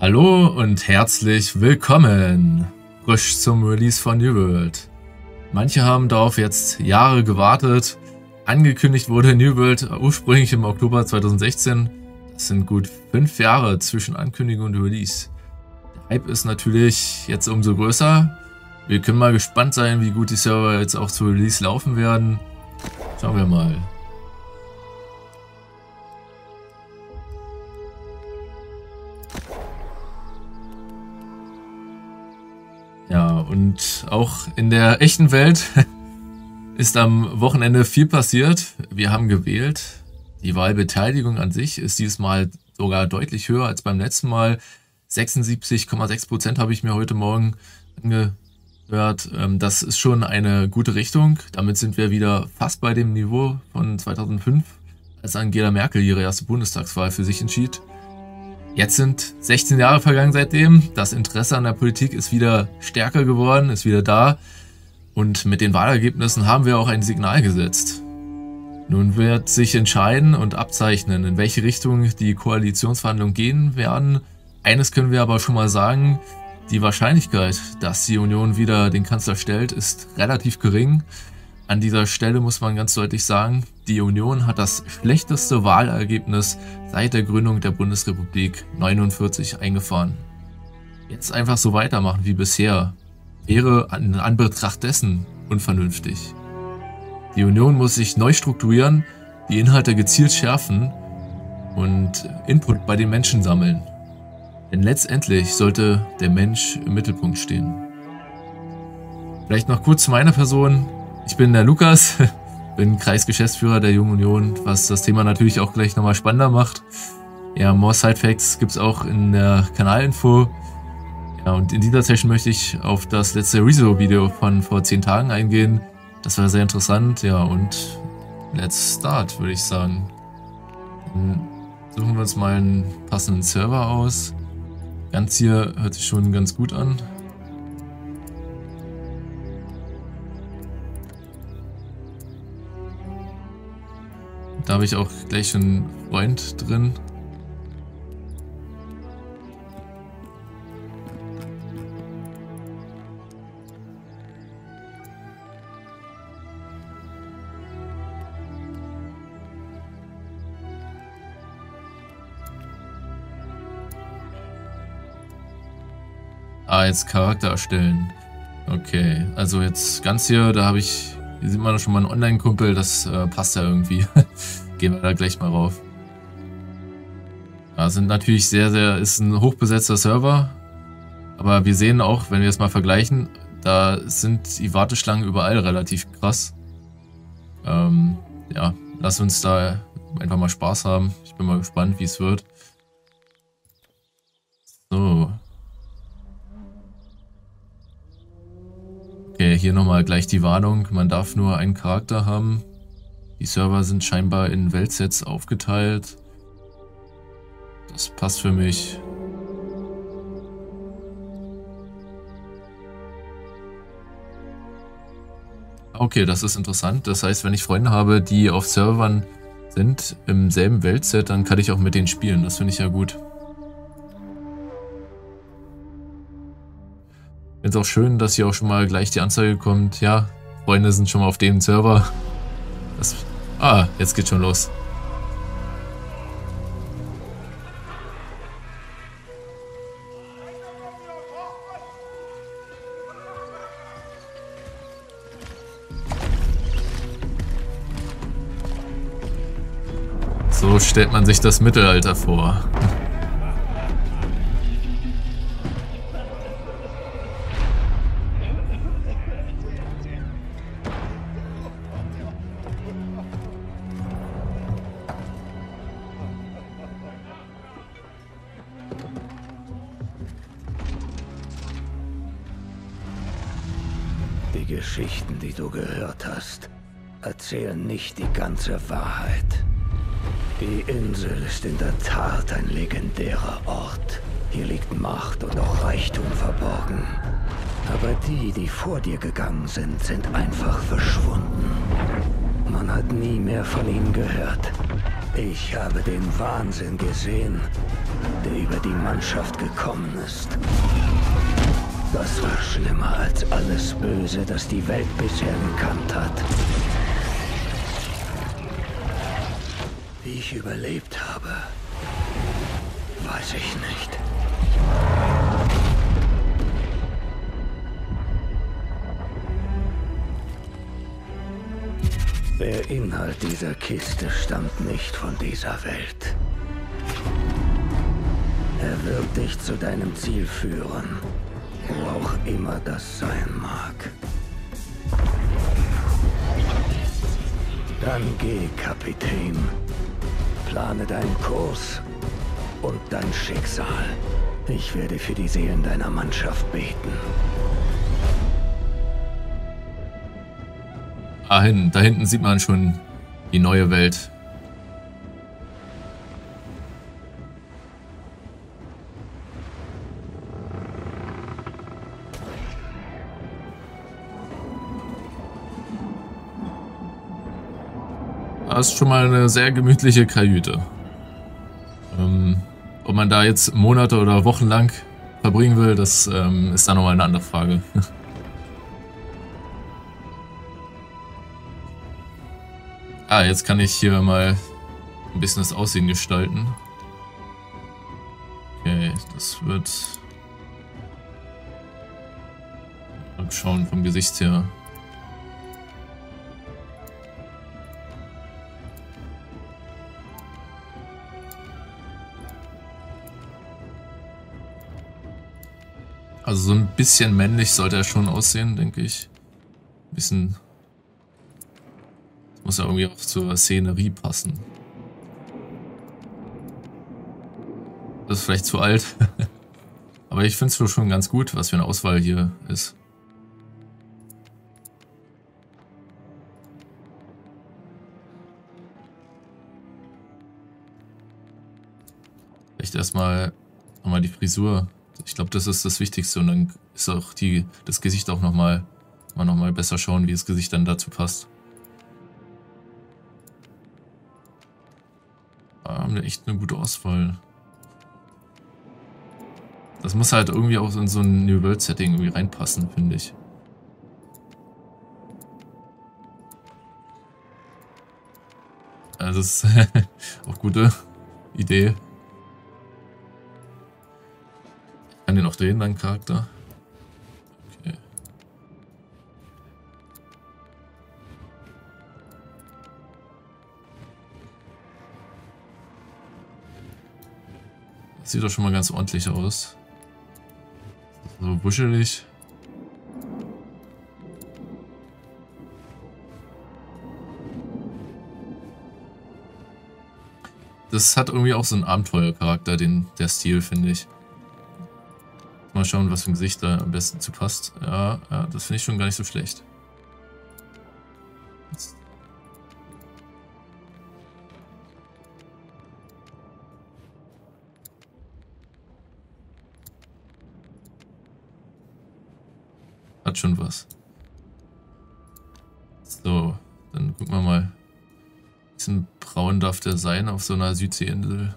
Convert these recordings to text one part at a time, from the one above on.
Hallo und herzlich willkommen, frisch zum Release von New World. Manche haben darauf jetzt Jahre gewartet. Angekündigt wurde New World ursprünglich im Oktober 2016. Das sind gut 5 Jahre zwischen Ankündigung und Release. Der Hype ist natürlich jetzt umso größer. Wir können mal gespannt sein, wie gut die Server jetzt auch zu Release laufen werden. Schauen wir mal. Ja, und auch in der echten Welt ist am Wochenende viel passiert. Wir haben gewählt. Die Wahlbeteiligung an sich ist dieses Mal sogar deutlich höher als beim letzten Mal. 76,6% habe ich mir heute Morgen angehört. Das ist schon eine gute Richtung. Damit sind wir wieder fast bei dem Niveau von 2005, als Angela Merkel ihre erste Bundestagswahl für sich entschied. Jetzt sind 16 Jahre vergangen seitdem, das Interesse an der Politik ist wieder stärker geworden, ist wieder da und mit den Wahlergebnissen haben wir auch ein Signal gesetzt. Nun wird sich entscheiden und abzeichnen, in welche Richtung die Koalitionsverhandlungen gehen werden. Eines können wir aber schon mal sagen, die Wahrscheinlichkeit, dass die Union wieder den Kanzler stellt, ist relativ gering. An dieser Stelle muss man ganz deutlich sagen, die Union hat das schlechteste Wahlergebnis seit der Gründung der Bundesrepublik 1949 eingefahren. Jetzt einfach so weitermachen wie bisher, wäre in Anbetracht dessen unvernünftig. Die Union muss sich neu strukturieren, die Inhalte gezielt schärfen und Input bei den Menschen sammeln. Denn letztendlich sollte der Mensch im Mittelpunkt stehen. Vielleicht noch kurz zu meiner Person. Ich bin der Lukas, bin Kreisgeschäftsführer der Jungen Union, was das Thema natürlich auch gleich nochmal spannender macht. Ja, more Sidefacts gibt es auch in der Kanalinfo. Ja, und in dieser Session möchte ich auf das letzte Rezo-Video von vor 10 Tagen eingehen. Das war sehr interessant, ja, und let's start, würde ich sagen. Dann suchen wir uns mal einen passenden Server aus. Ganz hier hört sich schon ganz gut an. Da habe ich auch gleich einen Freund drin. Ah, jetzt Charakter erstellen. Okay, also jetzt ganz hier, da habe ich... Hier sieht man schon mal einen Online-Kumpel, das passt ja irgendwie. Gehen wir da gleich mal rauf. Da sind natürlich ist ein hochbesetzter Server. Aber wir sehen auch, wenn wir es mal vergleichen, da sind die Warteschlangen überall relativ krass. Ja, lass uns da einfach mal Spaß haben. Ich bin mal gespannt, wie es wird. So. Okay, hier nochmal gleich die Warnung, man darf nur einen Charakter haben. Die Server sind scheinbar in Weltsets aufgeteilt. Das passt für mich. Okay, das ist interessant. Das heißt, wenn ich Freunde habe, die auf Servern sind, im selben Weltset, dann kann ich auch mit denen spielen. Das finde ich ja gut. Ist auch schön, dass hier auch schon mal gleich die Anzeige kommt. Ja, Freunde sind schon mal auf dem Server. Das, jetzt geht's schon los. So stellt man sich das Mittelalter vor. Die Geschichten, die du gehört hast, erzählen nicht die ganze Wahrheit. Die Insel ist in der Tat ein legendärer Ort. Hier liegt Macht und auch Reichtum verborgen. Aber die, die vor dir gegangen sind, sind einfach verschwunden. Man hat nie mehr von ihnen gehört. Ich habe den Wahnsinn gesehen, der über die Mannschaft gekommen ist. Das war schlimmer als alles Böse, das die Welt bisher gekannt hat. Wie ich überlebt habe, weiß ich nicht. Der Inhalt dieser Kiste stammt nicht von dieser Welt. Er wird dich zu deinem Ziel führen, wo auch immer das sein mag. Dann geh, Kapitän. Plane deinen Kurs und dein Schicksal. Ich werde für die Seelen deiner Mannschaft beten. Ah, hin. Da hinten sieht man schon die neue Welt. Das ist schon mal eine sehr gemütliche Kajüte. Ob man da jetzt Monate oder Wochen lang verbringen will, das ist dann nochmal eine andere Frage. Ah, jetzt kann ich hier mal ein bisschen das Aussehen gestalten. Okay, das wird... Abschauen vom Gesicht her. Also so ein bisschen männlich sollte er schon aussehen, denke ich. Ein bisschen... Muss ja irgendwie auch zur Szenerie passen. Das ist vielleicht zu alt. Aber ich finde es schon ganz gut, was für eine Auswahl hier ist. Vielleicht erstmal nochmal die Frisur. Ich glaube, das ist das Wichtigste. Und dann ist auch das Gesicht auch nochmal. Mal nochmal besser schauen, wie das Gesicht dann dazu passt. Haben wir echt eine gute Auswahl. Das muss halt irgendwie auch in so ein New World Setting irgendwie reinpassen, finde ich. Also das ist auch gute Idee. Ich kann den auch drehen, deinen Charakter. Okay. Sieht doch schon mal ganz ordentlich aus. So buschelig. Das hat irgendwie auch so einen Abenteuercharakter, der Stil, finde ich. Mal schauen, was für ein Gesicht da am besten zu passt. Ja, ja, das finde ich schon gar nicht so schlecht. Hat schon was. So, dann gucken wir mal. Ein bisschen braun darf der sein auf so einer Südseeinsel.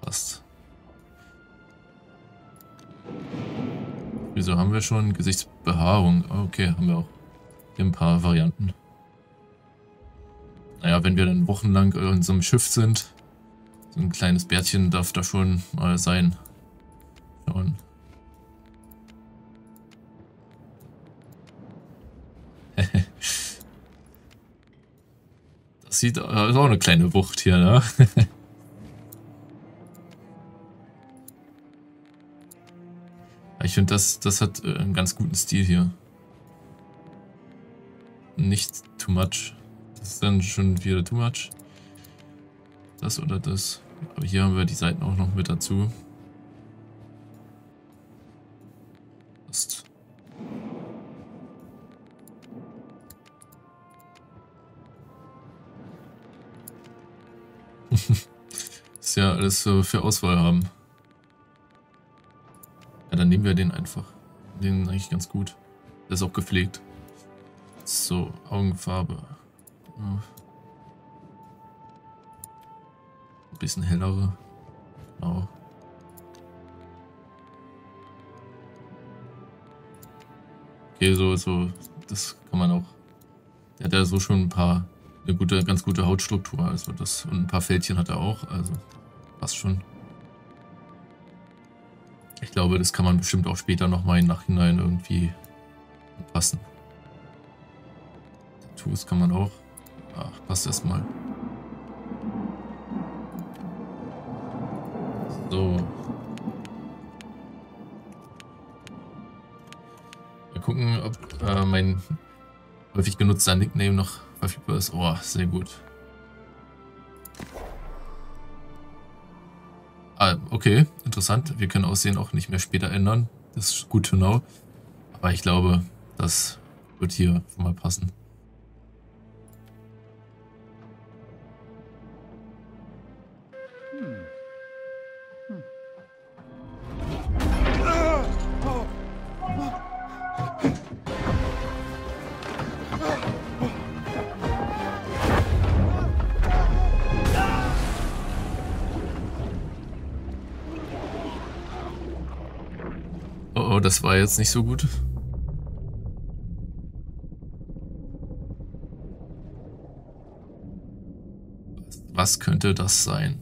Passt. Wieso haben wir schon Gesichtsbehaarung? Okay, haben wir auch ein paar Varianten. Naja, wenn wir dann wochenlang in so einem Schiff sind, so ein kleines Bärtchen darf da schon mal sein. Schauen. Das sieht ist auch eine kleine Wucht hier, ne? Ich finde, das hat einen ganz guten Stil hier. Nicht too much. Das ist dann schon wieder too much. Das oder das. Aber hier haben wir die Seiten auch noch mit dazu. Passt. Ist ja alles so für Auswahl haben. Ja, dann nehmen wir den einfach. Den eigentlich ganz gut. Der ist auch gepflegt. So, Augenfarbe. Ja. Ein bisschen hellere. Genau. Okay, so, das kann man auch. Der hat ja so schon eine ganz gute Hautstruktur, also das, und ein paar Fältchen hat er auch, also passt schon. Ich glaube, das kann man bestimmt auch später nochmal im Nachhinein irgendwie anpassen. Tattoos kann man auch. Ach, passt erstmal. So. Mal gucken, ob mein häufig genutzter Nickname noch verfügbar ist. Oh, sehr gut. Ah, okay, interessant. Wir können Aussehen auch nicht mehr später ändern. Das ist gut to know. Aber ich glaube, das wird hier schon mal passen. Das war jetzt nicht so gut. Was könnte das sein?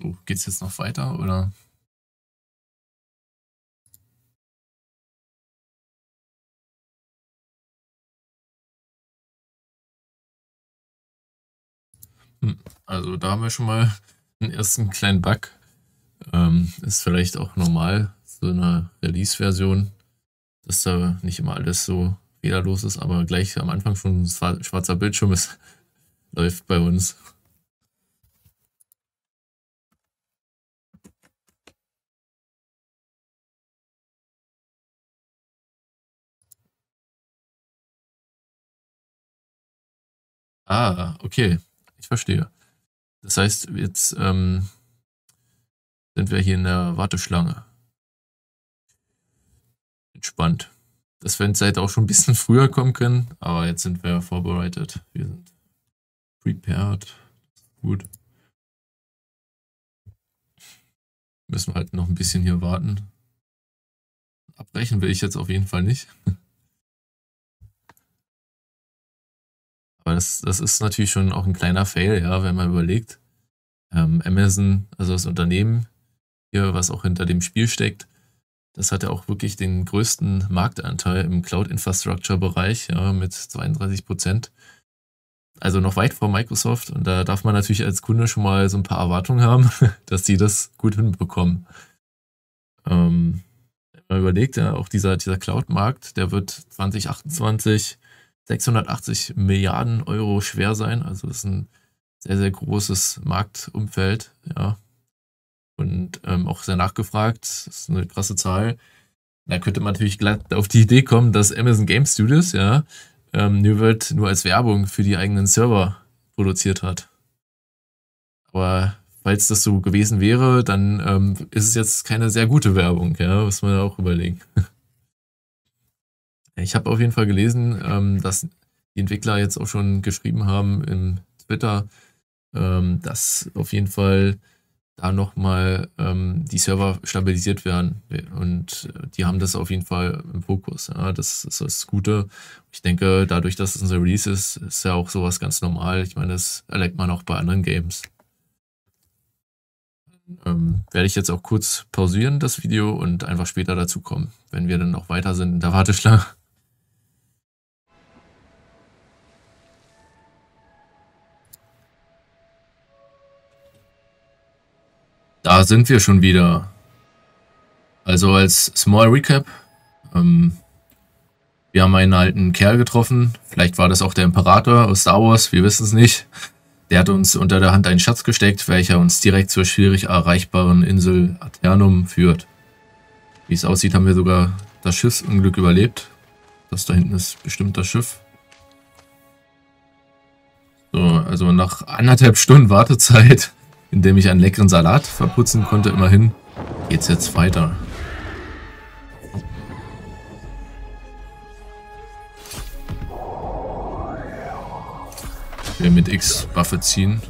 So, geht's jetzt noch weiter, oder? Also da haben wir schon mal einen ersten kleinen Bug. Ist vielleicht auch normal, so eine Release-Version, dass da nicht immer alles so fehlerlos ist, aber gleich am Anfang schon ein schwarzer Bildschirm ist, läuft bei uns. Ah, okay. Ich verstehe. Das heißt, jetzt sind wir hier in der Warteschlange. Entspannt. Das hätte halt auch schon ein bisschen früher kommen können, aber jetzt sind wir vorbereitet. Wir sind prepared. Gut. Müssen wir halt noch ein bisschen hier warten. Abbrechen will ich jetzt auf jeden Fall nicht. Aber das ist natürlich schon auch ein kleiner Fail, ja, wenn man überlegt, Amazon, also das Unternehmen hier, was auch hinter dem Spiel steckt, das hat ja auch wirklich den größten Marktanteil im Cloud-Infrastructure-Bereich, ja, mit 32%. Also noch weit vor Microsoft, und da darf man natürlich als Kunde schon mal so ein paar Erwartungen haben, dass die das gut hinbekommen. Wenn man überlegt, ja, auch dieser Cloud-Markt, der wird 2028 680 Milliarden Euro schwer sein, also das ist ein sehr, sehr großes Marktumfeld, ja, und auch sehr nachgefragt, das ist eine krasse Zahl. Da könnte man natürlich glatt auf die Idee kommen, dass Amazon Game Studios, ja, New World nur als Werbung für die eigenen Server produziert hat. Aber falls das so gewesen wäre, dann ist es jetzt keine sehr gute Werbung, ja, muss man auch überlegen. Ich habe auf jeden Fall gelesen, dass die Entwickler jetzt auch schon geschrieben haben im Twitter, dass auf jeden Fall da nochmal die Server stabilisiert werden. Und die haben das auf jeden Fall im Fokus. Ja, das ist das Gute. Ich denke, dadurch, dass es unser Release ist, ist ja auch sowas ganz normal. Ich meine, das erlebt man auch bei anderen Games. Werde ich jetzt auch kurz pausieren, das Video, und einfach später dazu kommen, wenn wir dann noch weiter sind in der Warteschlange. Da sind wir schon wieder. Also als Small Recap, wir haben einen alten Kerl getroffen, vielleicht war das auch der Imperator aus Star Wars, wir wissen es nicht. Der hat uns unter der Hand einen Schatz gesteckt, welcher uns direkt zur schwierig erreichbaren Insel Aeternum führt. Wie es aussieht, haben wir sogar das Schiffsunglück überlebt. Das da hinten ist bestimmt das Schiff. So, also nach 1,5 Stunden Wartezeit, indem ich einen leckeren Salat verputzen konnte, immerhin, geht's jetzt weiter. Wir mit X Waffe ziehen.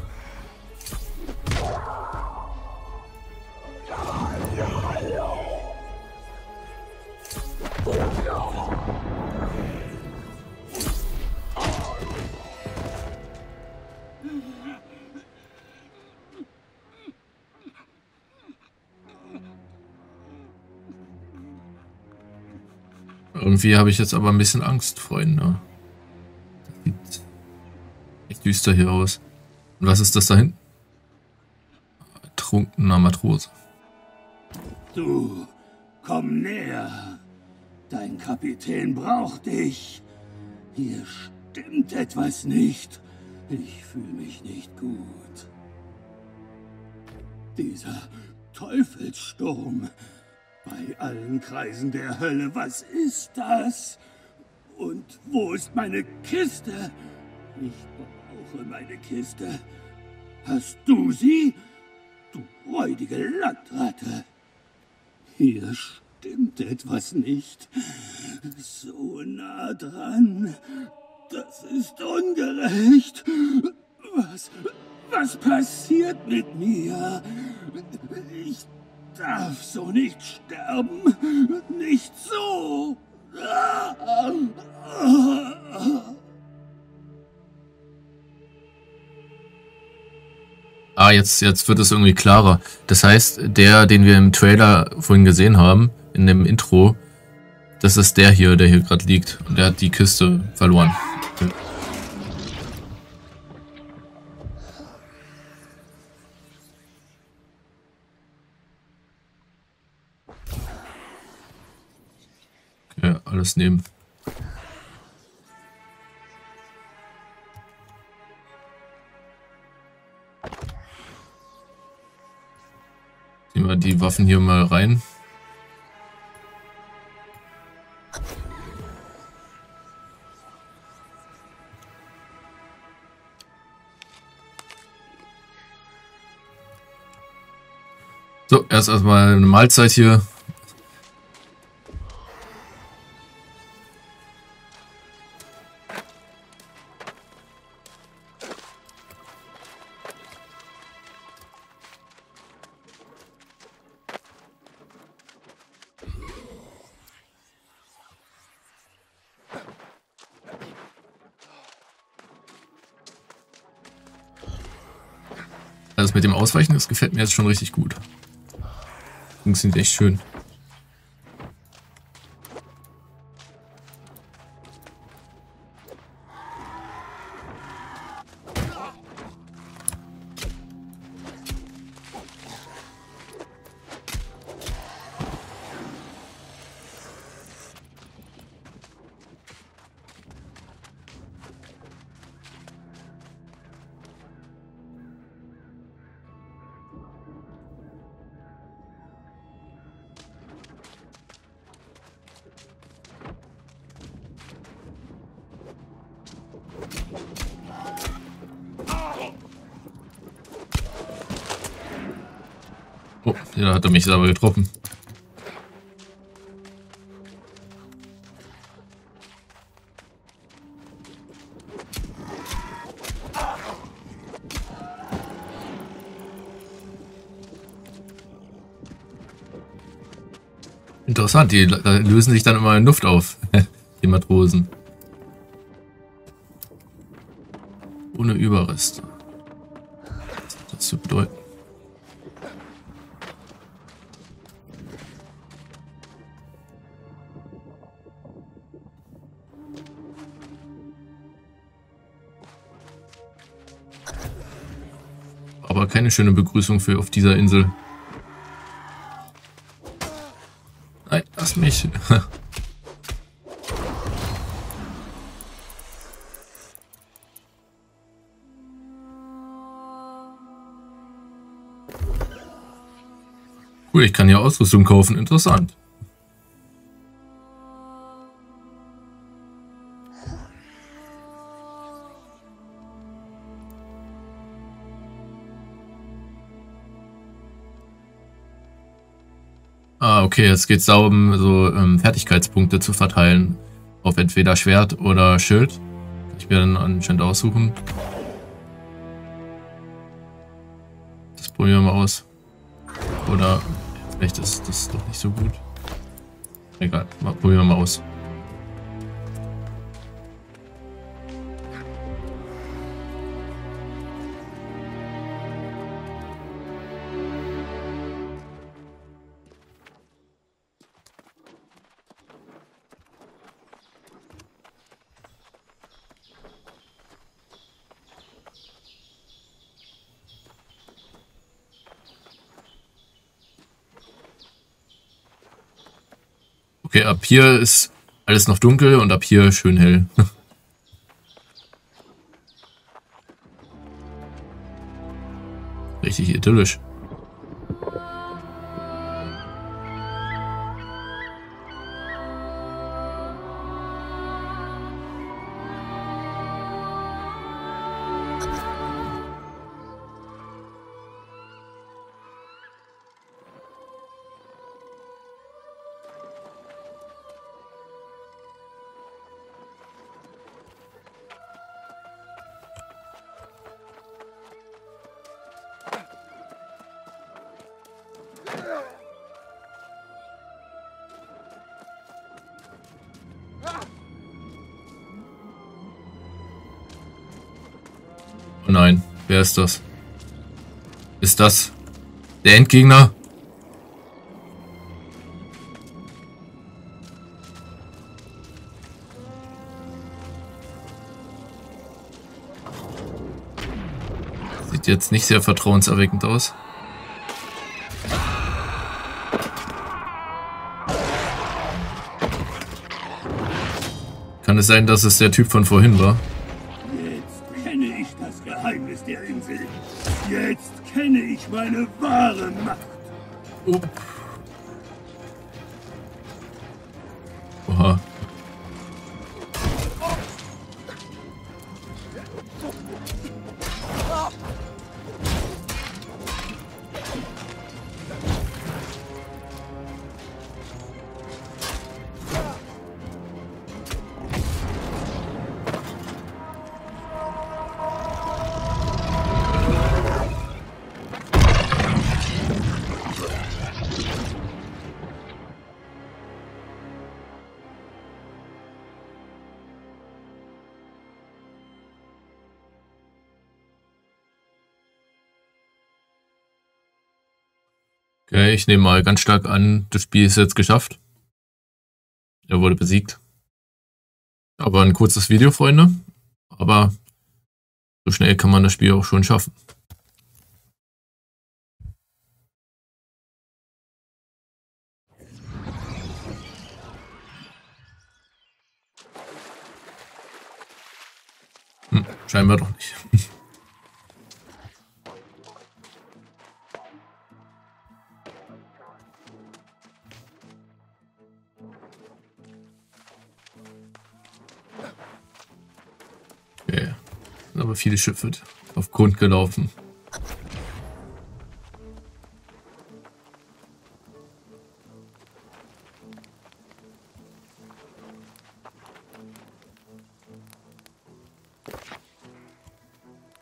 Irgendwie habe ich jetzt aber ein bisschen Angst, Freunde. Echt düster hier aus. Und was ist das da hinten? Trunkener Matrose. Du, komm näher. Dein Kapitän braucht dich. Hier stimmt etwas nicht. Ich fühle mich nicht gut. Dieser Teufelssturm. Bei allen Kreisen der Hölle. Was ist das? Und wo ist meine Kiste? Ich meine Kiste. Hast du sie? Du räudige Landratte. Hier stimmt etwas nicht. So nah dran. Das ist ungerecht. Was passiert mit mir? Ich darf so nicht sterben. Nicht so. Ah, jetzt wird es irgendwie klarer. Das heißt, der, den wir im Trailer vorhin gesehen haben, in dem Intro, das ist der hier gerade liegt. Und der hat die Kiste verloren. Okay. Okay, alles nehmen. Die Waffen hier mal rein. So, erstmal eine Mahlzeit hier. Das mit dem Ausweichen, das gefällt mir jetzt schon richtig gut. Funktioniert echt schön. Oh, da hat er mich aber getroffen. interessant, die lösen sich dann immer in Luft auf, die Matrosen. Ohne Überreste. Was hat das zu bedeuten? Aber keine schöne Begrüßung für auf dieser Insel. Nein, lass mich. Cool, ich kann ja Ausrüstung kaufen. Interessant. Ah, okay, jetzt geht es darum, so Fertigkeitspunkte zu verteilen. Auf entweder Schwert oder Schild. Kann ich mir dann anscheinend aussuchen. Das probieren wir mal aus. Oder vielleicht ist das doch nicht so gut. Egal, probieren wir mal aus. Okay, ab hier ist alles noch dunkel und ab hier schön hell. Richtig idyllisch. Oh nein, wer ist das? Ist das der Endgegner? Sieht jetzt nicht sehr vertrauenserweckend aus. Kann es sein, dass es der Typ von vorhin war? Jetzt kenne ich meine wahre Macht. Oh. Oha. Okay, ich nehme mal ganz stark an, das Spiel ist jetzt geschafft. Er wurde besiegt. Aber ein kurzes Video, Freunde. Aber so schnell kann man das Spiel auch schon schaffen. Scheinbar doch nicht. Aber viele Schiffe auf Grund gelaufen.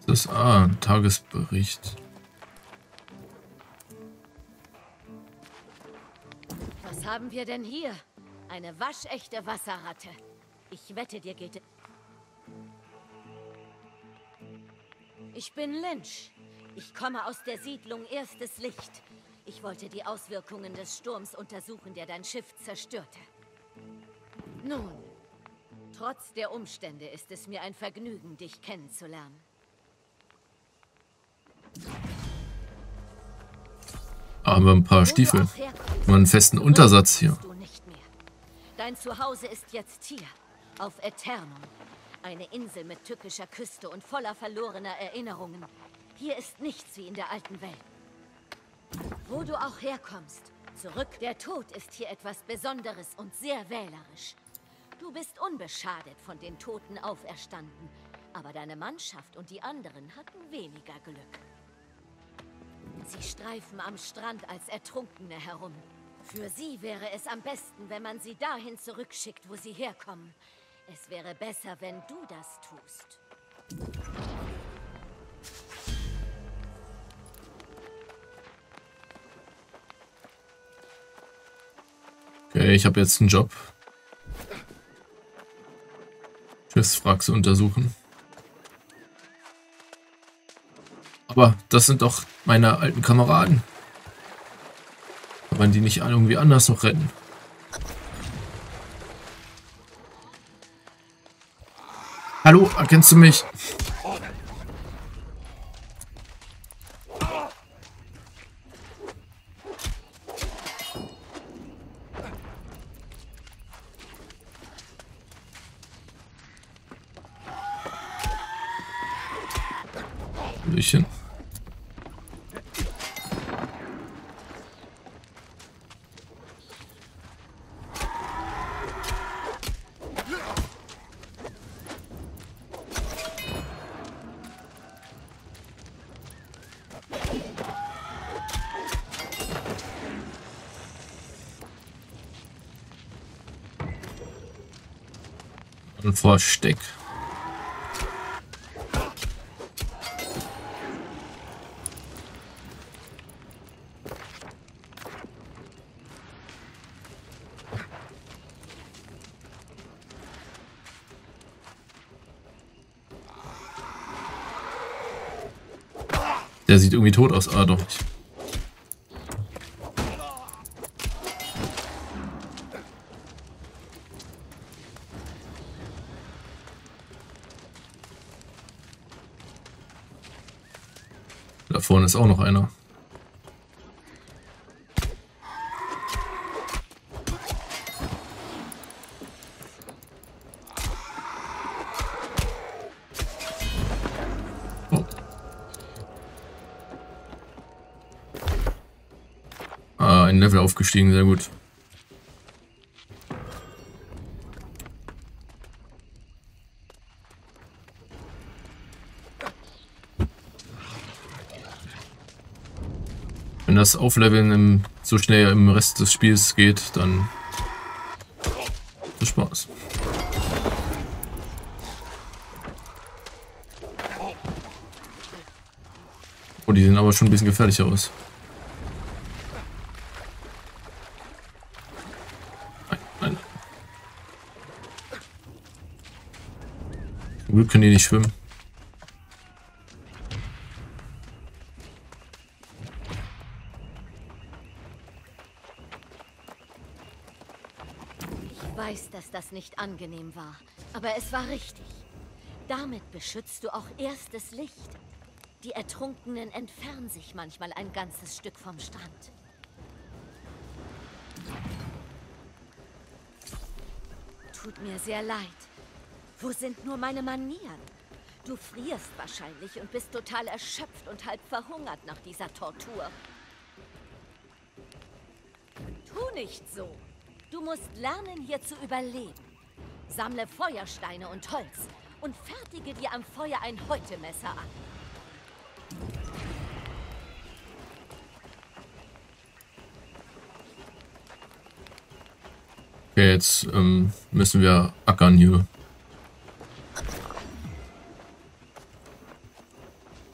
Das ist ein Tagesbericht. Was haben wir denn hier? Eine waschechte Wasserratte. Ich wette, dir geht es... Ich bin Lynch. Ich komme aus der Siedlung Erstes Licht. Ich wollte die Auswirkungen des Sturms untersuchen, der dein Schiff zerstörte. Nun, trotz der Umstände ist es mir ein Vergnügen, dich kennenzulernen. Aber ein paar Stiefel. Und einen festen Untersatz hier. Dein Zuhause ist jetzt hier, auf Aeternum. Eine Insel mit tückischer Küste und voller verlorener Erinnerungen. Hier ist nichts wie in der alten Welt. Wo du auch herkommst, zurück. Der Tod ist hier etwas Besonderes und sehr wählerisch. Du bist unbeschadet von den Toten auferstanden. Aber deine Mannschaft und die anderen hatten weniger Glück. Sie streifen am Strand als Ertrunkene herum. Für sie wäre es am besten, wenn man sie dahin zurückschickt, wo sie herkommen. Es wäre besser, wenn du das tust. Okay, ich habe jetzt einen Job. Schiffswracks untersuchen. Aber das sind doch meine alten Kameraden. Kann man die nicht irgendwie anders noch retten? Hallo, erkennst du mich? Hallöchen. Versteck. Der sieht irgendwie tot aus, aber doch nicht. Da vorne ist auch noch einer. Oh. Ah, ein Level aufgestiegen, sehr gut. Wenn das Aufleveln so schnell im Rest des Spiels geht, dann viel Spaß. Oh, die sehen aber schon ein bisschen gefährlicher aus. Nein, nein. Zum Glück können die nicht schwimmen. Das nicht angenehm war, aber es war richtig. Damit beschützt du auch Erstes Licht. Die Ertrunkenen entfernen sich manchmal ein ganzes Stück vom Strand. Tut mir sehr leid. Wo sind nur meine Manieren? Du frierst wahrscheinlich und bist total erschöpft und halb verhungert nach dieser Tortur. Tu nicht so. Du musst lernen, hier zu überleben. Sammle Feuersteine und Holz und fertige dir am Feuer ein Häutemesser an. Okay, jetzt müssen wir ackern hier.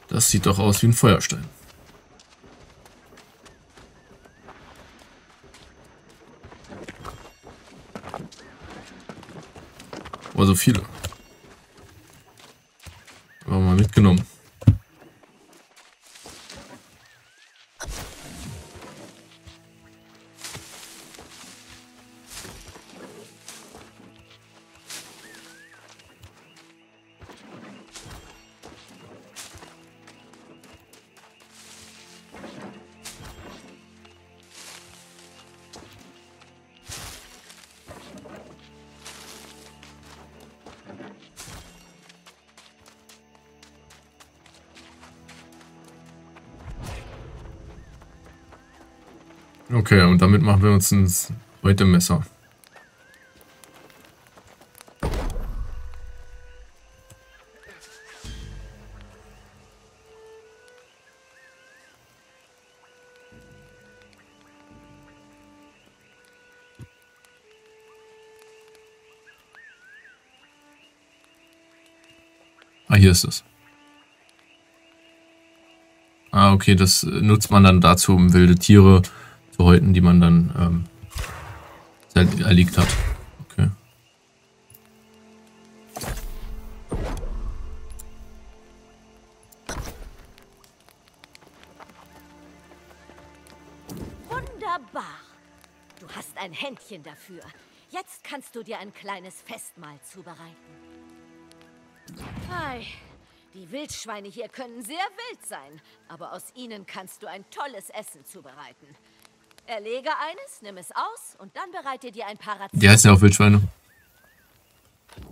Das sieht doch aus wie ein Feuerstein. Aber so viele. Aber mal mitgenommen. Okay, und damit machen wir uns ein zweites Messer. Ah, hier ist es. Ah, okay, das nutzt man dann dazu, um wilde Tiere zu häuten, die man dann erlegt hat. Okay. Wunderbar! Du hast ein Händchen dafür. Jetzt kannst du dir ein kleines Festmahl zubereiten. Hi. Die Wildschweine hier können sehr wild sein, aber aus ihnen kannst du ein tolles Essen zubereiten. Erlege eines, nimm es aus und dann bereite dir ein Paraziel. Die heißen ja auch Wildschweine.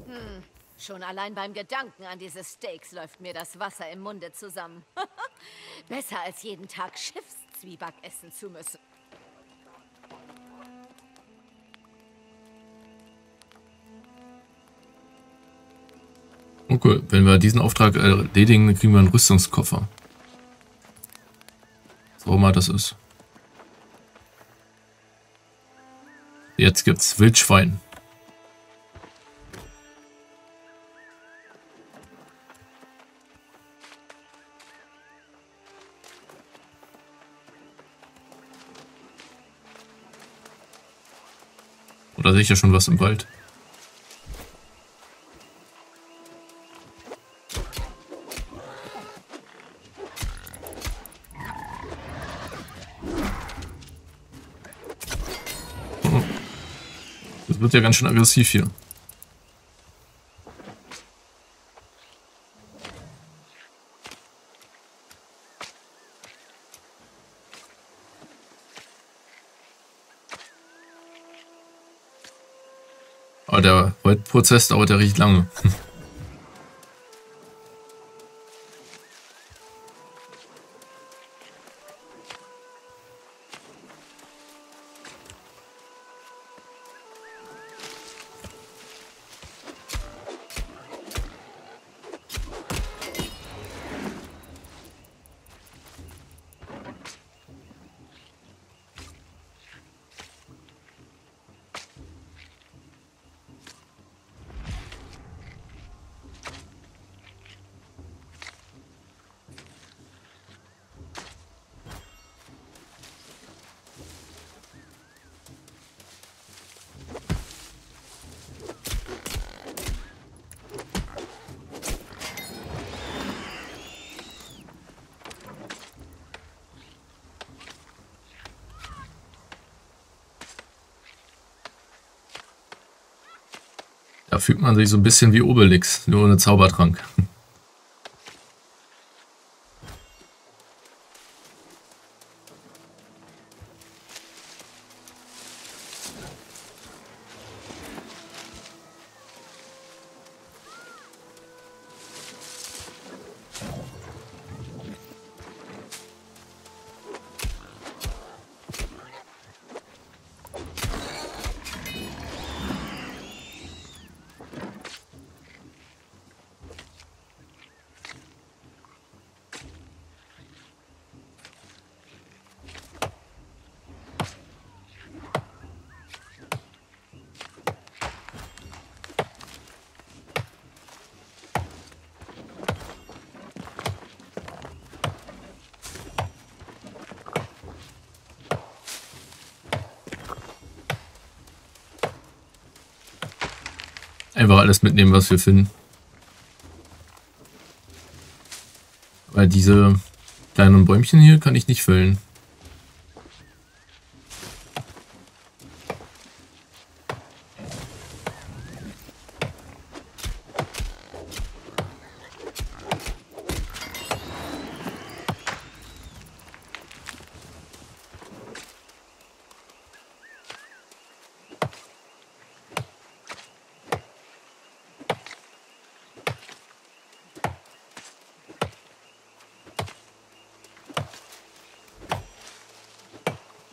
Hm, schon allein beim Gedanken an diese Steaks läuft mir das Wasser im Munde zusammen. Besser als jeden Tag Schiffszwieback essen zu müssen. Okay, wenn wir diesen Auftrag erledigen, dann kriegen wir einen Rüstungskoffer. So mal das ist. Jetzt gibt's Wildschwein. Oder sehe ich ja schon was im Wald? Wird ja ganz schön aggressiv hier. Aber der Prozess dauert ja richtig lange. Da fühlt man sich so ein bisschen wie Obelix, nur ohne Zaubertrank. Einfach alles mitnehmen, was wir finden. Weil diese kleinen Bäumchen hier kann ich nicht füllen.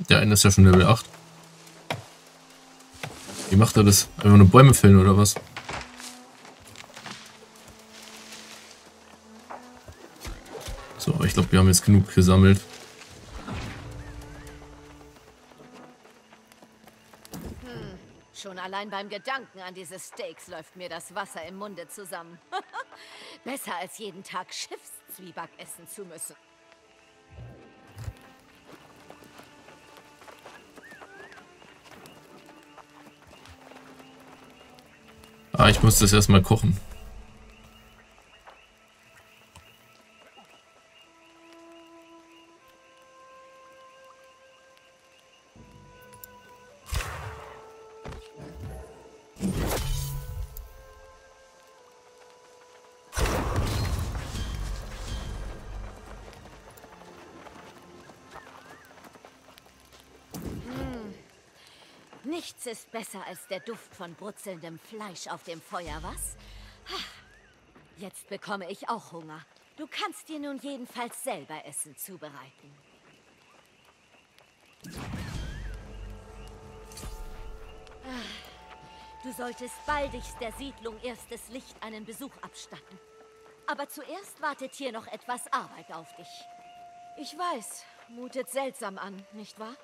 Der eine ist ja schon Level 8. Wie macht er das? Einfach nur Bäume fällen oder was? So, aber ich glaube, wir haben jetzt genug gesammelt. Schon allein beim Gedanken an diese Steaks läuft mir das Wasser im Munde zusammen. Besser als jeden Tag Schiffszwieback essen zu müssen. Ah, ich muss das erstmal kochen. Nichts ist besser als der Duft von brutzelndem Fleisch auf dem Feuer, was? Jetzt bekomme ich auch Hunger. Du kannst dir nun jedenfalls selber Essen zubereiten. Du solltest baldigst der Siedlung Erstes Licht einen Besuch abstatten. Aber zuerst wartet hier noch etwas Arbeit auf dich. Ich weiß, mutet seltsam an, nicht wahr?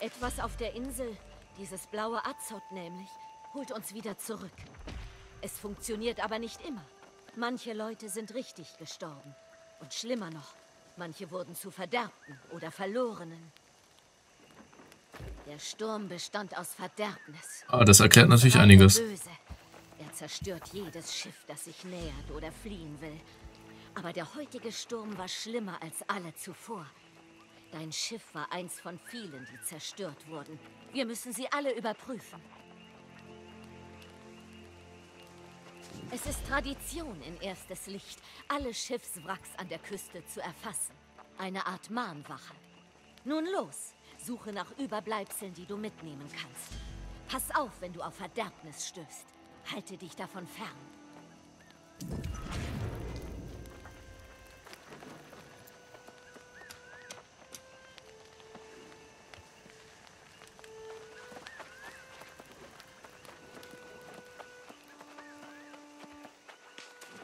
Etwas auf der Insel... Dieses blaue Azot nämlich holt uns wieder zurück. Es funktioniert aber nicht immer. Manche Leute sind richtig gestorben. Und schlimmer noch, manche wurden zu Verderbten oder Verlorenen. Der Sturm bestand aus Verderbnis. Ah, das erklärt natürlich einiges. Böse. Er zerstört jedes Schiff, das sich nähert oder fliehen will. Aber der heutige Sturm war schlimmer als alle zuvor. Dein Schiff war eins von vielen, die zerstört wurden. Wir müssen sie alle überprüfen. Es ist Tradition in Erstes Licht, alle Schiffswracks an der Küste zu erfassen. Eine Art Mahnwache. Nun los, suche nach Überbleibseln, die du mitnehmen kannst. Pass auf, wenn du auf Verderbnis stößt. Halte dich davon fern.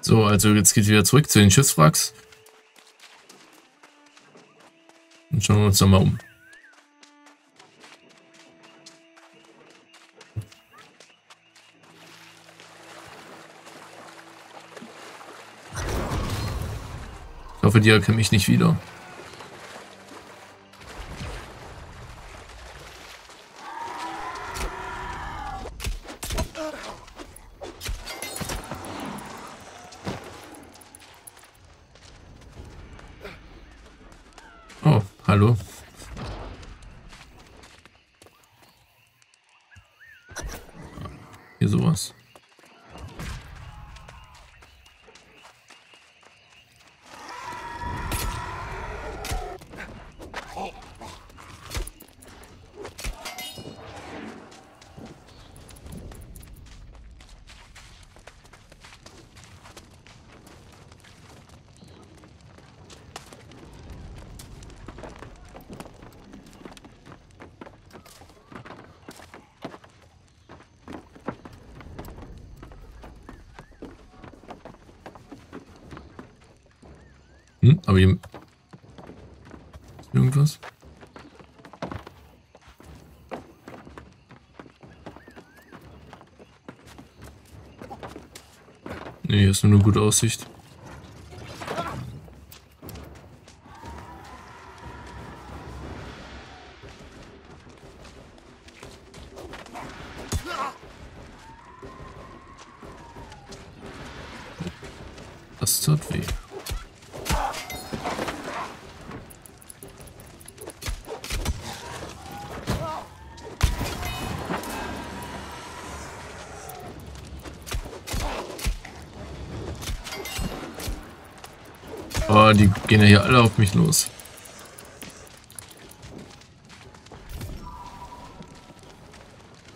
So, also jetzt geht wieder zurück zu den Schiffswracks. Und schauen wir uns nochmal um. Ich hoffe, die erkennen mich nicht wieder. Hallo. Hier sowas. Aber hier... Irgendwas? Nee, hier ist nur eine gute Aussicht. das tut weh. Oh, die gehen ja hier alle auf mich los.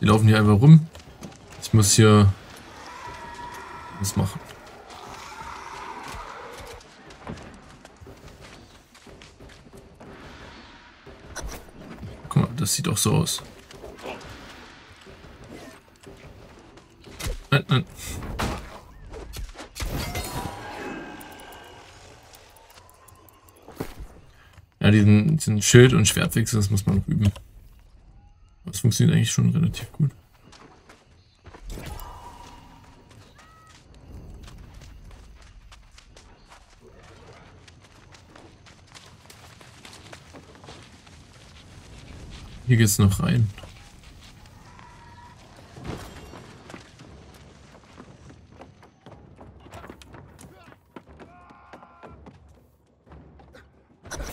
Die laufen hier einfach rum. Ich muss hier was machen. Guck mal, das sieht auch so aus. Nein, nein. Ja, diesen Schild- und Schwertwechsel, das muss man noch üben. Das funktioniert eigentlich schon relativ gut. Hier geht's noch rein.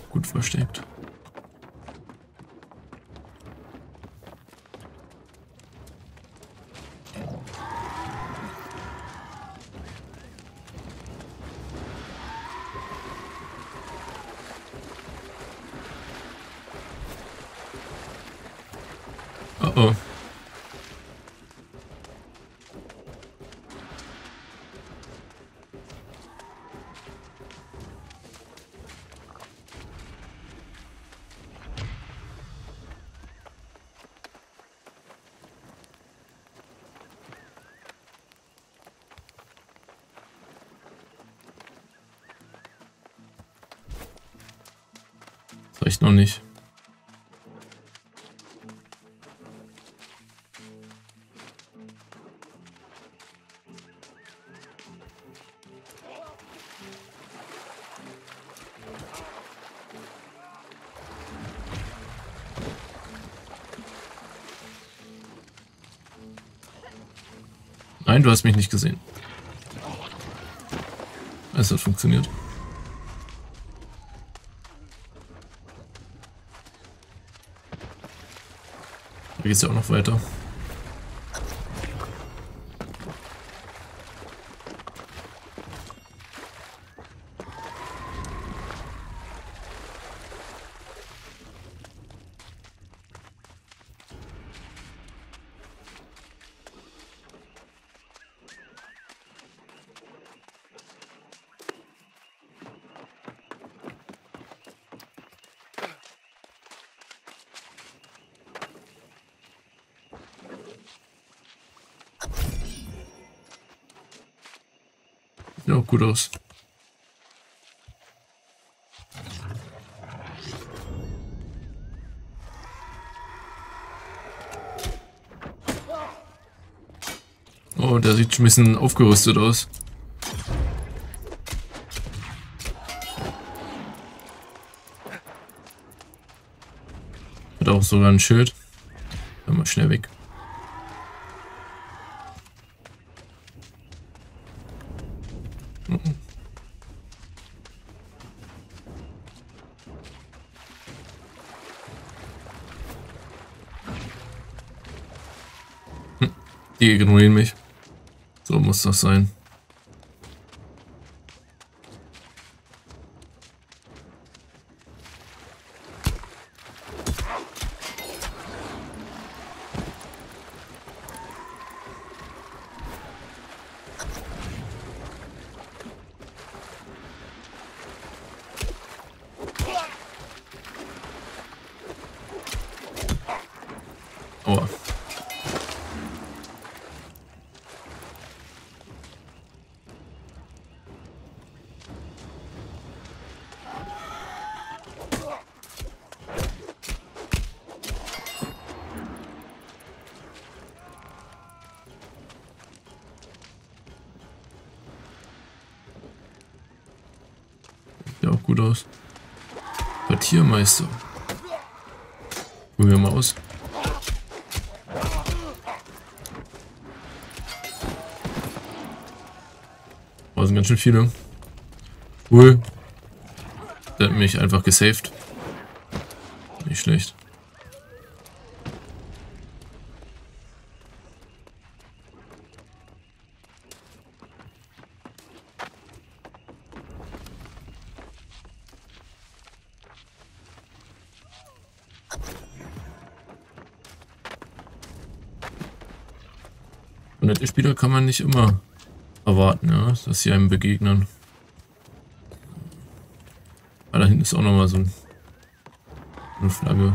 Gut versteckt. Oh. Das reicht noch nicht. Nein, du hast mich nicht gesehen. Es hat funktioniert. Da geht es ja auch noch weiter. Sieht auch gut aus. Oh, der sieht schon ein bisschen aufgerüstet aus. Hat auch sogar ein Schild. Dann mal schnell weg. Die ignorieren mich. So muss das sein. Aua. Ja, auch gut aus. Quartiermeister. Probieren wir mal aus. Oh, sind ganz schön viele. Cool. Der hat mich einfach gesaved. Nicht schlecht. Und nette Spieler kann man nicht immer erwarten, ja, dass sie einem begegnen. Ah, da hinten ist auch nochmal so eine Flagge.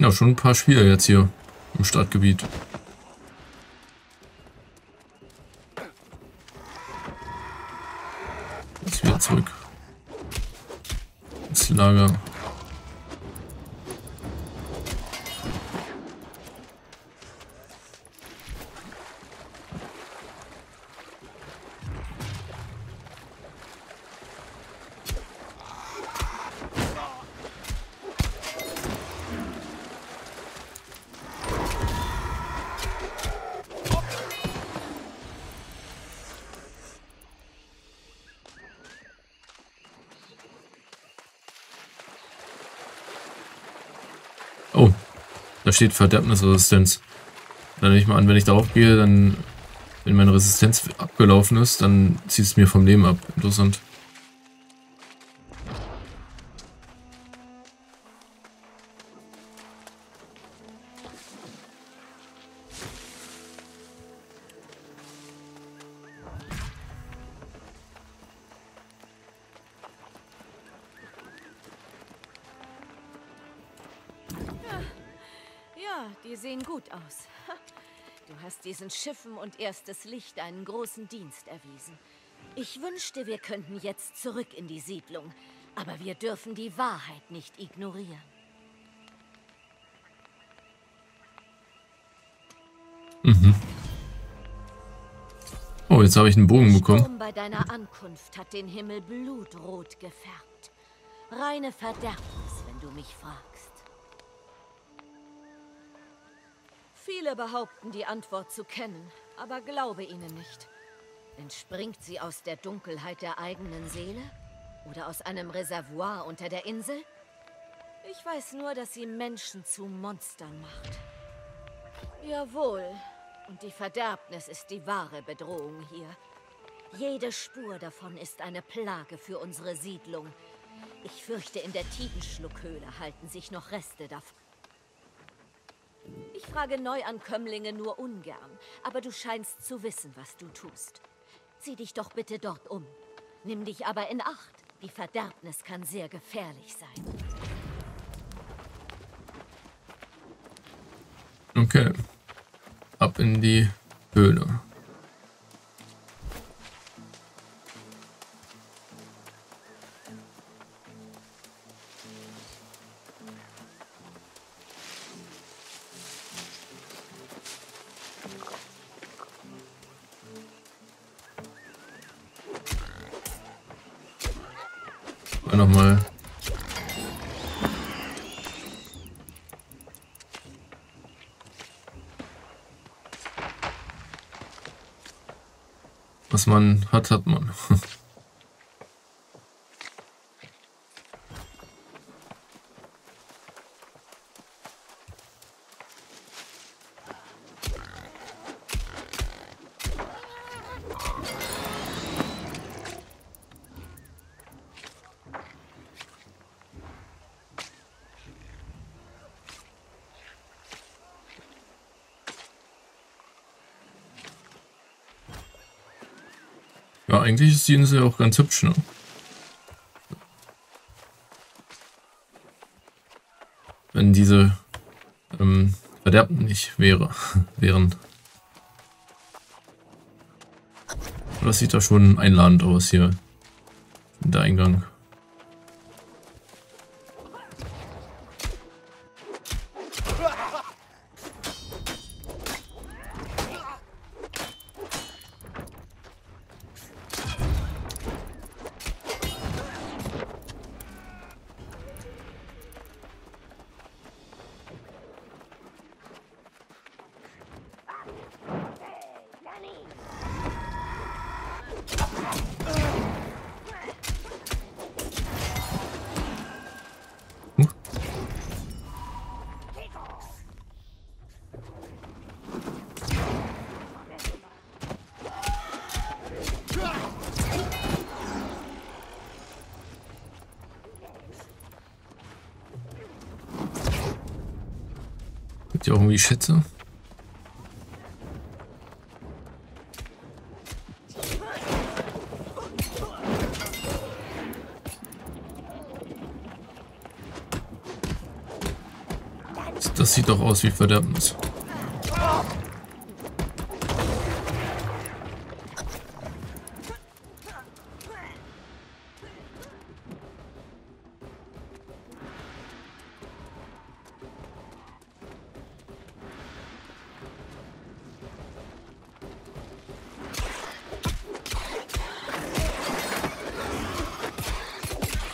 Ja, schon ein paar Spieler jetzt hier im Stadtgebiet. Jetzt wieder zurück ins Lager. Da steht Verderbnisresistenz. Dann nehme ich mal an, wenn ich darauf gehe, dann, wenn meine Resistenz abgelaufen ist, dann zieht es mir vom Leben ab. Interessant. Die sehen gut aus. Du hast diesen Schiffen und Erstes Licht einen großen Dienst erwiesen. Ich wünschte, wir könnten jetzt zurück in die Siedlung, aber wir dürfen die Wahrheit nicht ignorieren. Mhm. Oh, jetzt habe ich einen Bogen bekommen. Der Sturm bei deiner Ankunft hat den Himmel blutrot gefärbt. Reine Verderbnis, wenn du mich fragst. Viele behaupten, die Antwort zu kennen, aber glaube ihnen nicht. Entspringt sie aus der Dunkelheit der eigenen Seele? Oder aus einem Reservoir unter der Insel? Ich weiß nur, dass sie Menschen zu Monstern macht. Jawohl. Und die Verderbnis ist die wahre Bedrohung hier. Jede Spur davon ist eine Plage für unsere Siedlung. Ich fürchte, in der Tidenschluckhöhle halten sich noch Reste davon. Ich frage Neuankömmlinge nur ungern, aber du scheinst zu wissen, was du tust. Zieh dich doch bitte dort um. Nimm dich aber in Acht. Die Verderbnis kann sehr gefährlich sein. Okay. Ab in die Höhle. Nochmal. Was man hat, hat man. Ja, eigentlich ist die Insel auch ganz hübsch, ne? Wenn diese Verderben nicht wären. Das sieht doch schon einladend aus hier. Der Eingang. Gibt ja auch irgendwie Schätze. Das sieht doch aus wie Verderbnis.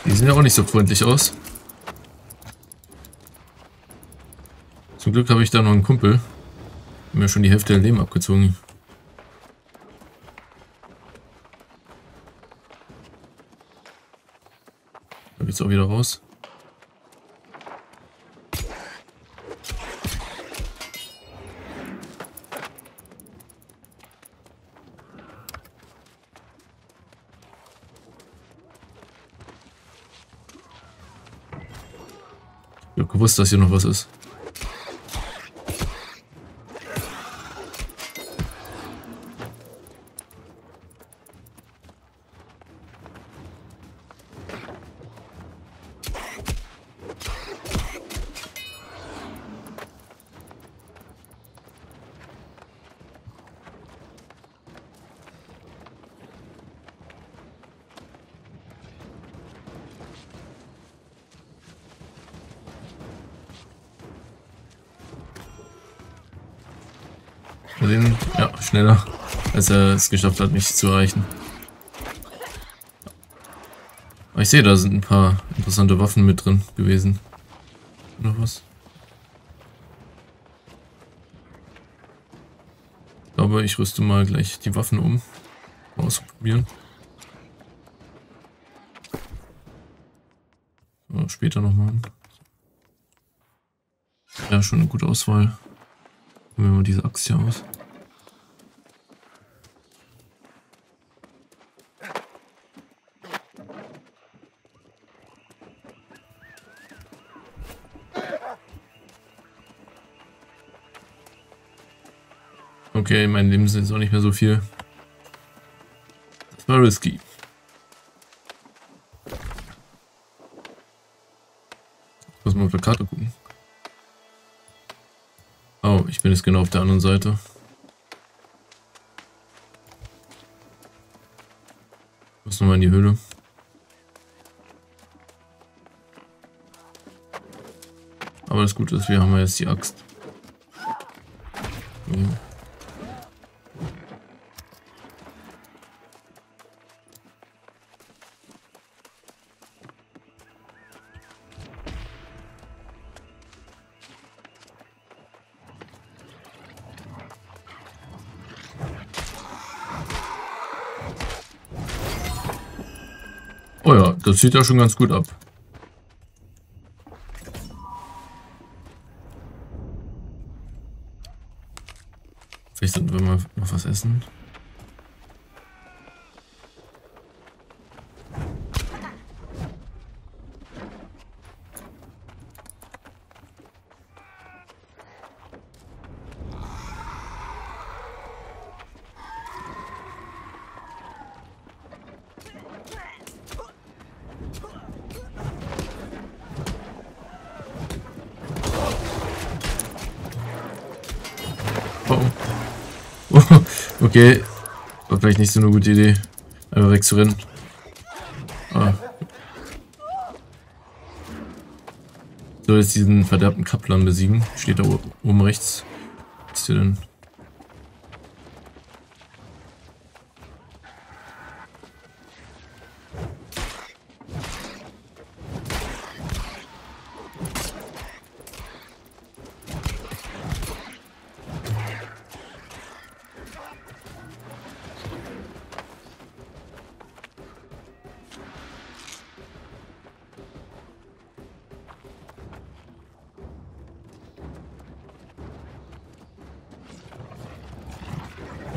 Die sehen ja auch nicht so freundlich aus. Zum Glück habe ich da noch einen Kumpel. Hat mir schon die Hälfte der Leben abgezogen. Da geht's auch wieder raus. Ich habe gewusst, dass hier noch was ist. Ja, schneller, als er es geschafft hat, mich zu erreichen. Aber ich sehe, da sind ein paar interessante Waffen mit drin gewesen. Noch was? Ich glaube, ich rüste mal gleich die Waffen um. Mal ausprobieren. Oder später nochmal. Ja, schon eine gute Auswahl. Nehmen wir mal diese Axt hier aus. Okay, mein Leben ist jetzt auch nicht mehr so viel. Das war risky. Ich muss mal auf der Karte gucken. Oh, ich bin jetzt genau auf der anderen Seite. Ich muss nochmal in die Höhle. Aber das Gute ist, wir haben ja jetzt die Axt. So. Oh ja, das sieht ja schon ganz gut ab. Vielleicht sollten wir mal noch was essen. Okay, war vielleicht nicht so eine gute Idee, einfach wegzurennen. Ah. So, jetzt diesen verderbten Kaplan besiegen. Steht da oben rechts. Was ist hier denn?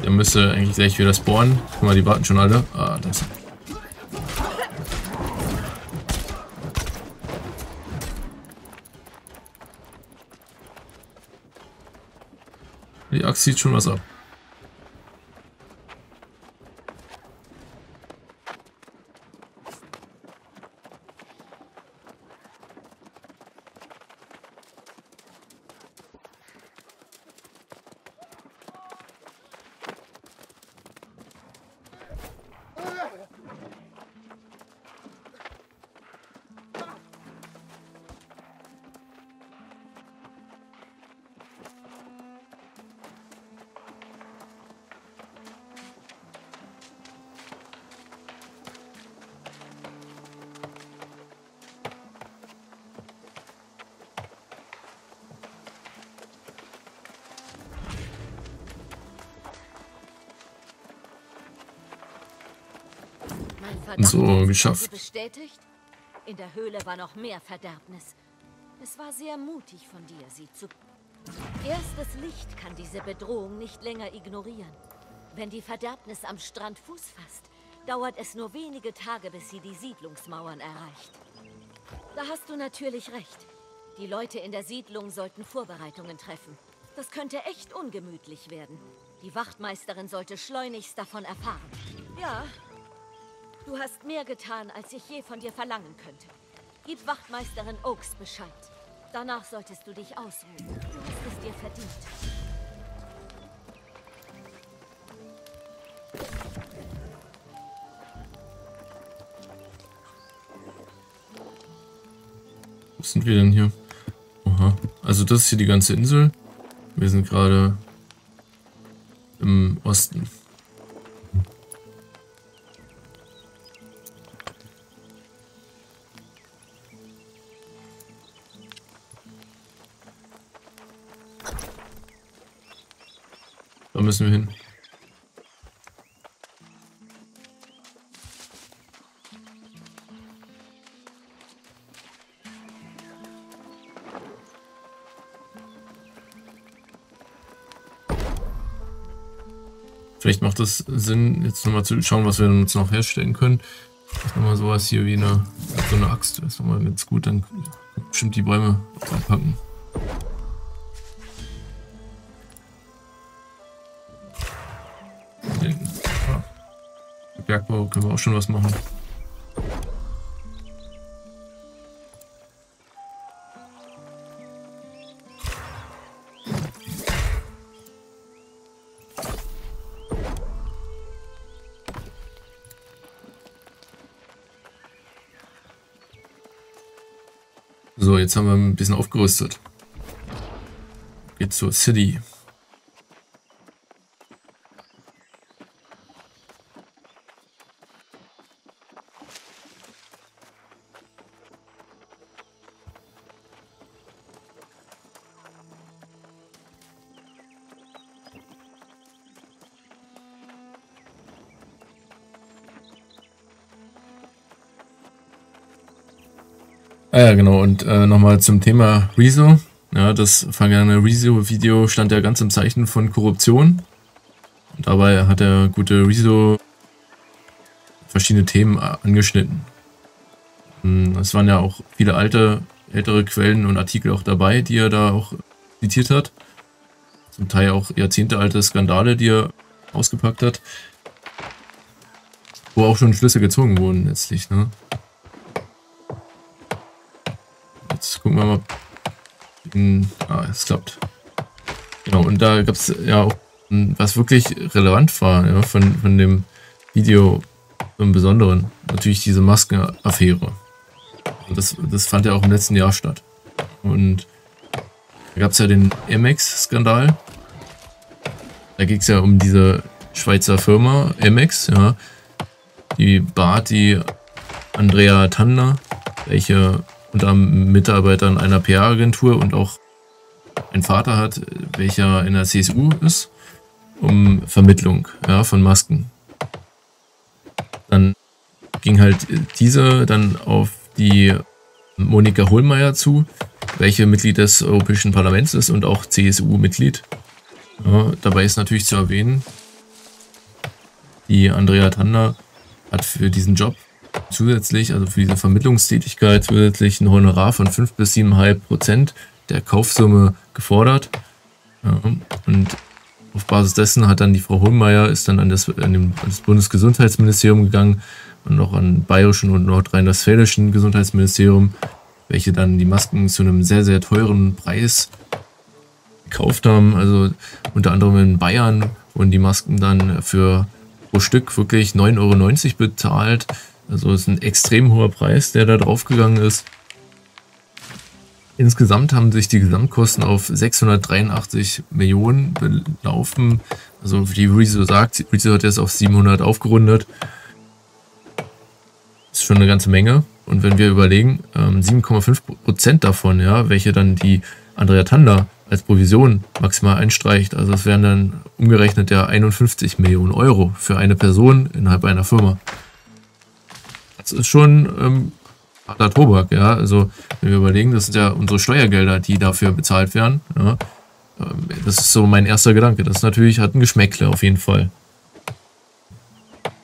er müsste eigentlich gleich wieder spawnen. Guck mal, die warten schon alle. Ah, das. Die Axt zieht schon was ab. So, geschafft. Bestätigt? In der Höhle war noch mehr Verderbnis. Es war sehr mutig von dir, sie zu... Erstes Licht kann diese Bedrohung nicht länger ignorieren. Wenn die Verderbnis am Strand Fuß fasst, dauert es nur wenige Tage, bis sie die Siedlungsmauern erreicht. Da hast du natürlich recht. Die Leute in der Siedlung sollten Vorbereitungen treffen. Das könnte echt ungemütlich werden. Die Wachtmeisterin sollte schleunigst davon erfahren. Ja... Du hast mehr getan, als ich je von dir verlangen könnte. Gib Wachtmeisterin Oaks Bescheid. Danach solltest du dich ausruhen. Du hast es dir verdient. Wo sind wir denn hier? Oha. Also das ist hier die ganze Insel. Wir sind gerade im Osten. Da müssen wir hin. Vielleicht macht es Sinn, jetzt nochmal zu schauen, was wir uns noch herstellen können. Noch mal sowas hier wie so eine Axt. Das ist nochmal ganz gut, dann bestimmt die Bäume abpacken. Bergbau können wir auch schon was machen. So, jetzt haben wir ein bisschen aufgerüstet. Geht's zur City. Ah ja, genau, und nochmal zum Thema Rezo. Ja, das vergangene Rezo-Video stand ja ganz im Zeichen von Korruption. Und dabei hat der gute Rezo verschiedene Themen angeschnitten. Es waren ja auch viele ältere Quellen und Artikel auch dabei, die er da auch zitiert hat. Zum Teil auch jahrzehntealte Skandale, die er ausgepackt hat. Wo auch schon Schlüsse gezogen wurden letztlich, ne? Gucken wir mal. Es klappt. Genau, und da gab es ja auch, was wirklich relevant war, ja, von dem Video im Besonderen. Natürlich diese Maskenaffäre. Das fand ja auch im letzten Jahr statt. Und da gab es ja den Amex-Skandal. Da ging es ja um diese Schweizer Firma Amex, ja. Die bat die Andrea Tanda, welche unter Mitarbeitern einer PR-Agentur und auch ein Vater hat, welcher in der CSU ist, um Vermittlung, ja, von Masken. Dann ging halt diese dann auf die Monika Hohlmeier zu, welche Mitglied des Europäischen Parlaments ist und auch CSU-Mitglied. Ja, dabei ist natürlich zu erwähnen, Die Andrea Tanda hat für diesen Job zusätzlich, also für diese Vermittlungstätigkeit, zusätzlich ein Honorar von 5 bis 7,5% der Kaufsumme gefordert. Ja, und auf Basis dessen hat dann die Frau Hohlmeier, ist dann an das Bundesgesundheitsministerium gegangen und auch an bayerischen und nordrhein-westfälischen Gesundheitsministerium, welche dann die Masken zu einem sehr, sehr teuren Preis gekauft haben. Also unter anderem in Bayern wurden die Masken dann für pro Stück wirklich 9,90 € bezahlt. Also ist ein extrem hoher Preis, der da draufgegangen ist. Insgesamt haben sich die Gesamtkosten auf 683 Millionen belaufen. Also wie Rezo sagt, Rezo hat jetzt auf 700 aufgerundet. Ist schon eine ganze Menge. Und wenn wir überlegen, 7,5% davon, ja, welche dann die Andrea Tanda als Provision maximal einstreicht, also das wären dann umgerechnet ja 51 Millionen Euro für eine Person innerhalb einer Firma. Das ist schon harter Tobak, ja, also wenn wir überlegen, das sind ja unsere Steuergelder, die dafür bezahlt werden, ja. Das ist so mein erster Gedanke, das natürlich hat ein Geschmäckle auf jeden Fall.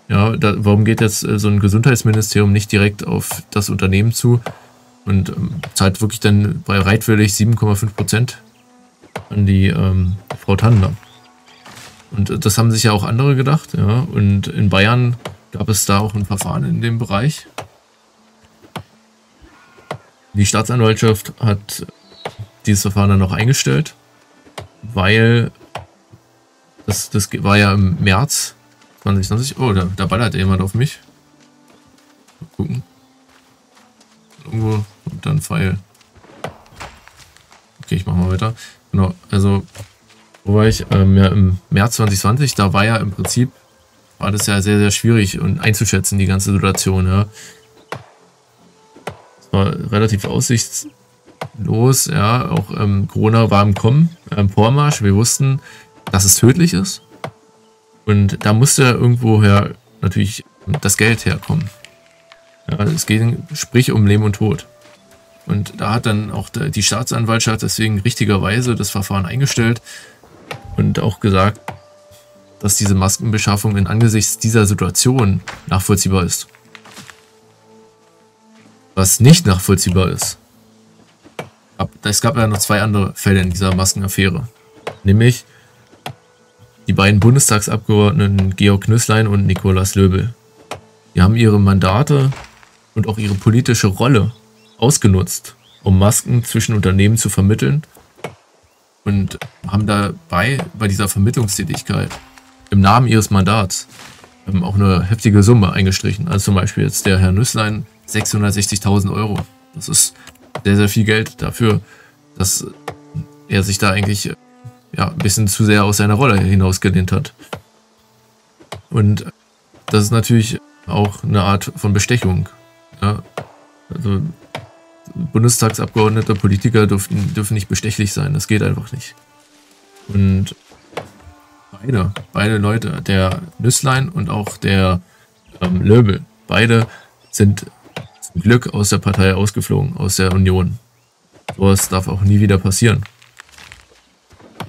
Ja, da, warum geht jetzt so ein Gesundheitsministerium nicht direkt auf das Unternehmen zu und zahlt wirklich dann bereitwillig 7,5% an die Frau Tanda? Und das haben sich ja auch andere gedacht, ja, und in Bayern gab es da auch ein Verfahren in dem Bereich. Die Staatsanwaltschaft hat dieses Verfahren dann noch eingestellt, weil das war ja im März 2020. Oh, da ballert jemand auf mich. Mal gucken. Irgendwo und dann Pfeil. Okay, ich mach mal weiter. Genau, also wo war ich? Ja, im März 2020, da war ja im Prinzip, war das ja sehr, sehr schwierig und einzuschätzen, die ganze Situation, ja. Es war relativ aussichtslos, ja, auch Corona war im Kommen, im Vormarsch, wir wussten, dass es tödlich ist. Und da musste irgendwoher natürlich das Geld herkommen. Ja, es ging sprich um Leben und Tod. Und da hat dann auch die Staatsanwaltschaft deswegen richtigerweise das Verfahren eingestellt und auch gesagt, dass diese Maskenbeschaffung angesichts dieser Situation nachvollziehbar ist. Was nicht nachvollziehbar ist. Es gab ja noch 2 andere Fälle in dieser Maskenaffäre. Nämlich die beiden Bundestagsabgeordneten Georg Knüsslein und Nikolaus Löbel. Die haben ihre Mandate und auch ihre politische Rolle ausgenutzt, um Masken zwischen Unternehmen zu vermitteln, und haben dabei bei dieser Vermittlungstätigkeit im Namen ihres Mandats auch eine heftige Summe eingestrichen. Also zum Beispiel jetzt der Herr Knüsslein 660.000 €. Das ist sehr, sehr viel Geld dafür, dass er sich da eigentlich ja ein bisschen zu sehr aus seiner Rolle hinausgelehnt hat. Und das ist natürlich auch eine Art von Bestechung. Ja? Also Bundestagsabgeordnete, Politiker dürfen nicht bestechlich sein, das geht einfach nicht. Und beide Leute, der Knüsslein und auch der Löbel, beide sind zum Glück aus der Partei ausgeflogen, aus der Union. Sowas darf auch nie wieder passieren.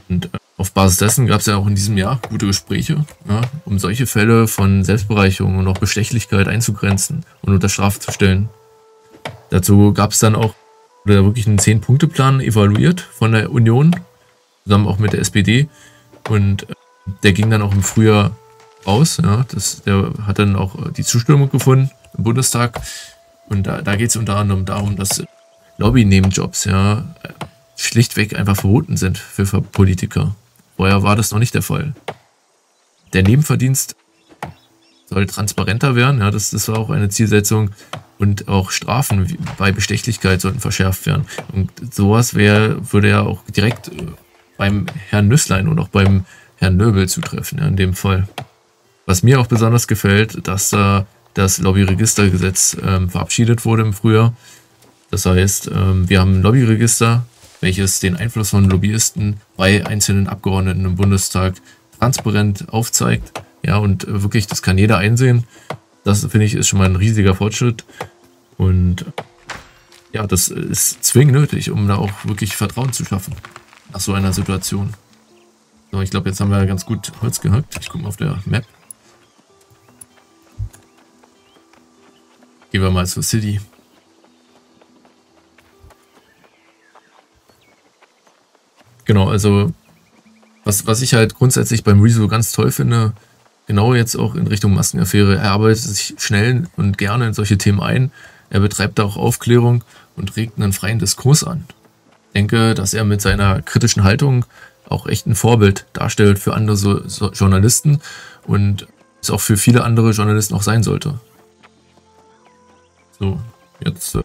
Und auf Basis dessen gab es ja auch in diesem Jahr gute Gespräche, ja, um solche Fälle von Selbstbereicherung und auch Bestechlichkeit einzugrenzen und unter Strafe zu stellen. Dazu gab es dann auch, oder wirklich einen 10-Punkte-Plan evaluiert von der Union, zusammen auch mit der SPD. Und der ging dann auch im Frühjahr raus. Ja, der hat dann auch die Zustimmung gefunden im Bundestag. Und da geht es unter anderem darum, dass Lobby-Nebenjobs, ja, schlichtweg einfach verboten sind für Politiker. Vorher war das noch nicht der Fall. Der Nebenverdienst soll transparenter werden, ja, das war auch eine Zielsetzung, und auch Strafen bei Bestechlichkeit sollten verschärft werden. Und sowas würde ja auch direkt beim Herrn Knüsslein und auch beim Herrn Löbel zutreffen, ja, in dem Fall. Was mir auch besonders gefällt, dass da das Lobbyregistergesetz verabschiedet wurde im Frühjahr. Das heißt, wir haben ein Lobbyregister, welches den Einfluss von Lobbyisten bei einzelnen Abgeordneten im Bundestag transparent aufzeigt. Ja, und wirklich, das kann jeder einsehen. Das, finde ich, ist schon mal ein riesiger Fortschritt. Und ja, das ist zwingend nötig, um da auch wirklich Vertrauen zu schaffen nach so einer Situation. So, ich glaube, jetzt haben wir ganz gut Holz gehackt. Ich gucke mal auf der Map. lieber mal zur City. Genau, also was ich halt grundsätzlich beim Rezo ganz toll finde, genau jetzt auch in Richtung Maskenaffäre, er arbeitet sich schnell und gerne in solche Themen ein, er betreibt da auch Aufklärung und regt einen freien Diskurs an. Ich denke, dass er mit seiner kritischen Haltung auch echt ein Vorbild darstellt für andere Journalisten und es auch für viele andere Journalisten auch sein sollte. So, jetzt